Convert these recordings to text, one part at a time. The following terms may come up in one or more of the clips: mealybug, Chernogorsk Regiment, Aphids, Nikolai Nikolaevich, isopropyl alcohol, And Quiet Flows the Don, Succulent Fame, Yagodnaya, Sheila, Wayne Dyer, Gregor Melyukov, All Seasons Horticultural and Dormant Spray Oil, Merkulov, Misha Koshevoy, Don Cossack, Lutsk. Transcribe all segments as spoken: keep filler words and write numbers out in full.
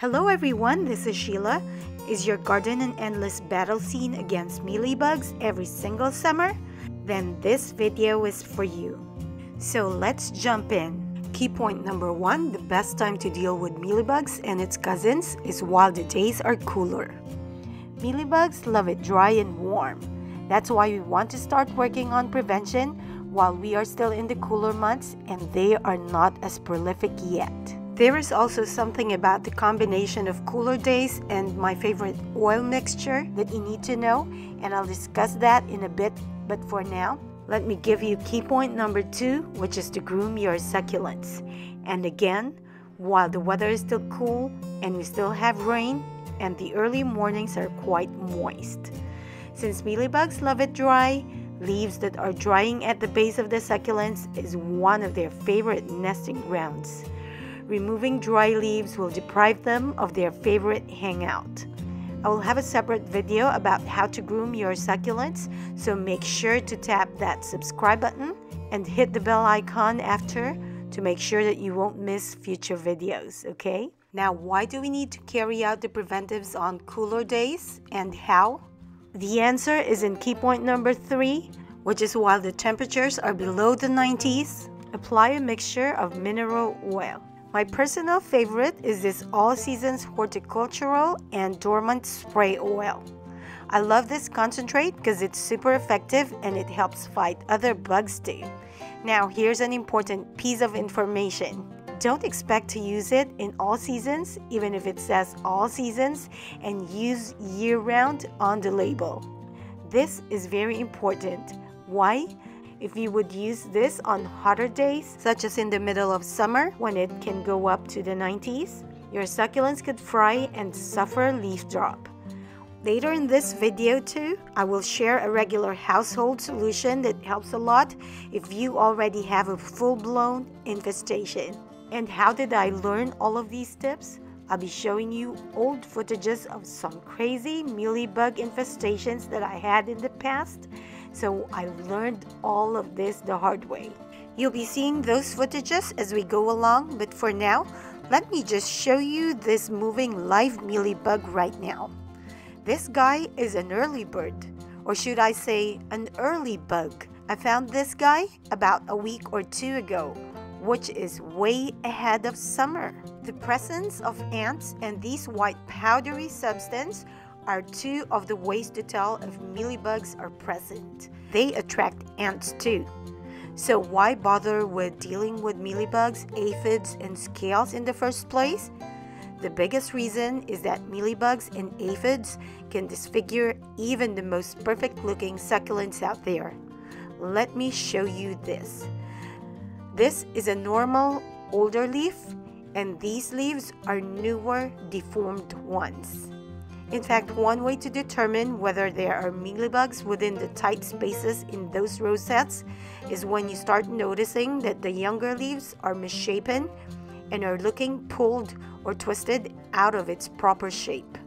Hello everyone, this is Sheila. Is your garden an endless battle scene against mealybugs every single summer? Then this video is for you. So let's jump in. Key point number one, the best time to deal with mealybugs and its cousins is while the days are cooler. Mealybugs love it dry and warm. That's why we want to start working on prevention while we are still in the cooler months and they are not as prolific yet. There is also something about the combination of cooler days and my favorite oil mixture that you need to know, and I'll discuss that in a bit, but for now, let me give you key point number two, which is to groom your succulents. And again, while the weather is still cool and we still have rain and the early mornings are quite moist. Since mealybugs love it dry, leaves that are drying at the base of the succulents is one of their favorite nesting grounds. Removing dry leaves will deprive them of their favorite hangout. I will have a separate video about how to groom your succulents, so make sure to tap that subscribe button and hit the bell icon after to make sure that you won't miss future videos, okay? Now, why do we need to carry out the preventives on cooler days and how? The answer is in key point number three, which is while the temperatures are below the nineties, apply a mixture of mineral oil. My personal favorite is this All Seasons Horticultural and Dormant Spray Oil. I love this concentrate because it's super effective and it helps fight other bugs too. Now here's an important piece of information. Don't expect to use it in all seasons, even if it says all seasons and use year-round on the label. This is very important. Why? If you would use this on hotter days, such as in the middle of summer when it can go up to the nineties, your succulents could fry and suffer leaf drop. Later in this video too, I will share a regular household solution that helps a lot if you already have a full-blown infestation. And how did I learn all of these tips? I'll be showing you old footages of some crazy mealybug infestations that I had in the past, so I learned all of this the hard way. You'll be seeing those footages as we go along, but for now, let me just show you this moving live mealybug right now. This guy is an early bird, or should I say an early bug. I found this guy about a week or two ago, which is way ahead of summer. The presence of ants and these white powdery substance are two of the ways to tell if mealybugs are present. They attract ants too. So why bother with dealing with mealybugs, aphids, and scales in the first place? The biggest reason is that mealybugs and aphids can disfigure even the most perfect looking succulents out there. Let me show you this. This is a normal older leaf, and these leaves are newer, deformed ones. In fact, one way to determine whether there are mealybugs within the tight spaces in those rosettes is when you start noticing that the younger leaves are misshapen and are looking pulled or twisted out of its proper shape.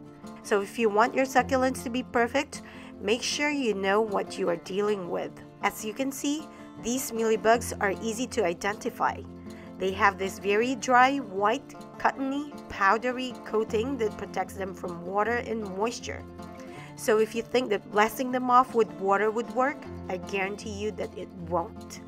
So if you want your succulents to be perfect, make sure you know what you are dealing with. As you can see, these mealybugs are easy to identify. They have this very dry, white, cottony, powdery coating that protects them from water and moisture. So if you think that blasting them off with water would work, I guarantee you that it won't.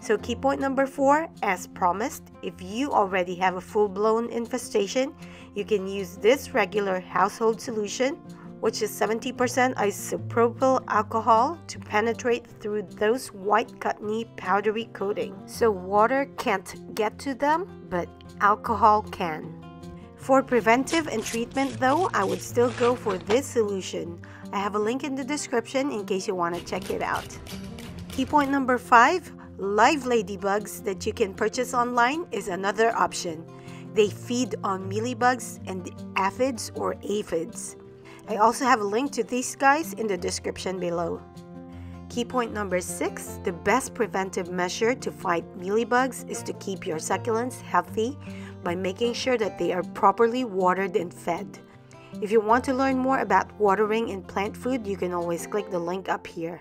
So key point number four, as promised, if you already have a full-blown infestation, you can use this regular household solution, which is seventy percent isopropyl alcohol, to penetrate through those white cottony powdery coating. So water can't get to them, but alcohol can. For preventive and treatment though, I would still go for this solution. I have a link in the description in case you want to check it out. Key point number five, live ladybugs that you can purchase online is another option. They feed on mealybugs and aphids or aphids. I also have a link to these guys in the description below. Key point number six, the best preventive measure to fight mealybugs is to keep your succulents healthy by making sure that they are properly watered and fed. If you want to learn more about watering and plant food, you can always click the link up here.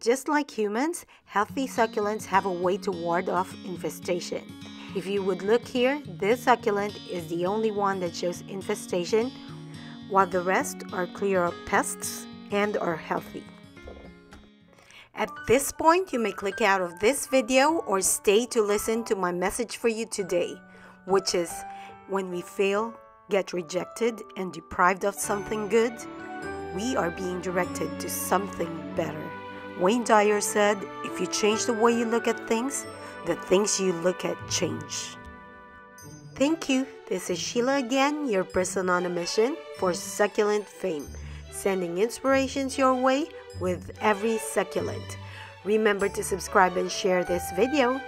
Just like humans, healthy succulents have a way to ward off infestation. If you would look here, this succulent is the only one that shows infestation, while the rest are clear of pests and are healthy. At this point, you may click out of this video or stay to listen to my message for you today, which is, when we fail, get rejected, and deprived of something good, we are being directed to something better. Wayne Dyer said, if you change the way you look at things, the things you look at change. Thank you. This is Sheila again, your person on a mission for Succulent Fame, sending inspirations your way with every succulent. Remember to subscribe and share this video.